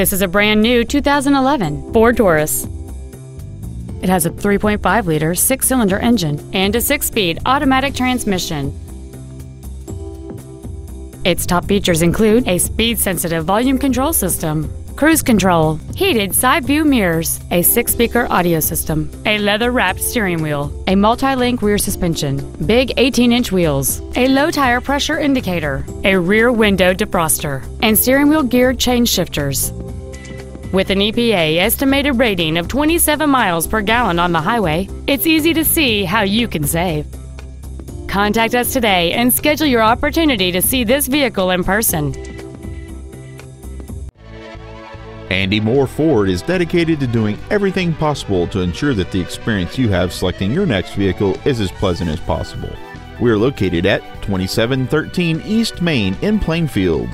This is a brand new 2011 Ford Taurus. It has a 3.5-liter six-cylinder engine and a six-speed automatic transmission. Its top features include a speed-sensitive volume control system, cruise control, heated side view mirrors, a six-speaker audio system, a leather-wrapped steering wheel, a multi-link rear suspension, big 18-inch wheels, a low-tire pressure indicator, a rear window defroster, and steering wheel gear change shifters. With an EPA estimated rating of 27 miles per gallon on the highway, it's easy to see how you can save. Contact us today and schedule your opportunity to see this vehicle in person. Andy Mohr Ford is dedicated to doing everything possible to ensure that the experience you have selecting your next vehicle is as pleasant as possible. We are located at 2713 East Main in Plainfield.